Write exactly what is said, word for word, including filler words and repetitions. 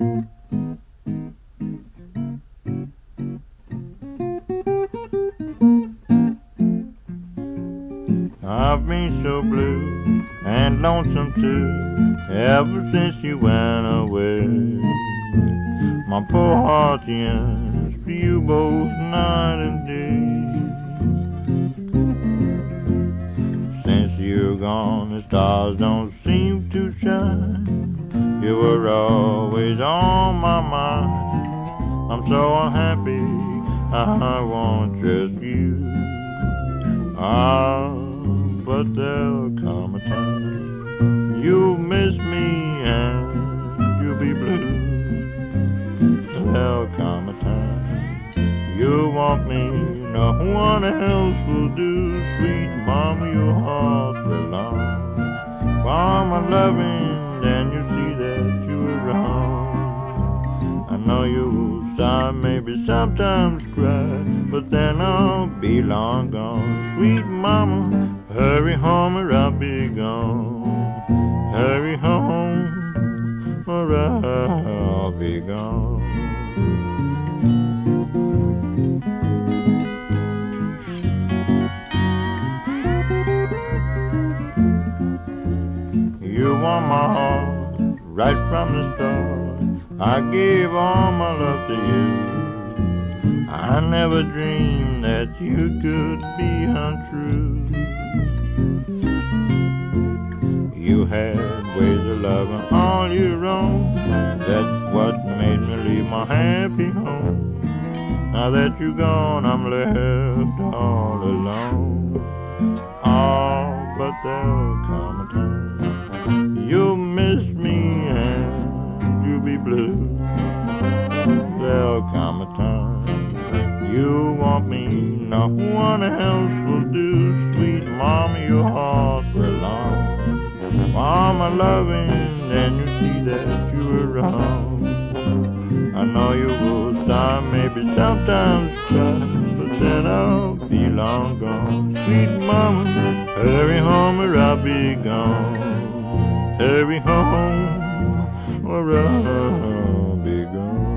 I've been so blue and lonesome too ever since you went away. My poor heart yearns for you both night and day. Since you're gone, the stars don't seem to shine. You were always on my mind. I'm so unhappy, I won't trust you. I But there'll come a time you'll miss me and you'll be blue. There'll come a time you'll want me, no one else will do. Sweet mama, your heart will long for my loving, and you'll see that you were wrong. I know you'll sigh, maybe sometimes cry, but then I'll be long gone. Sweet mama, hurry home or I'll be gone. Hurry home or I'll be gone. You won my heart right from the start. I gave all my love to you. I never dreamed that you could be untrue. You had ways of loving all your own. That's what made me leave my happy home. Now that you're gone, I'm left all alone. Oh, but there'll come a time you'll miss me and you'll be blue. There'll come a time you want me, no one else will do. Sweet mama, your heart belongs. Mama loving, and you see that you were wrong. I know you will sigh, maybe sometimes cry, but then I'll be long gone. Sweet mama, hurry home or I'll be gone. Hurry home or I'll be gone.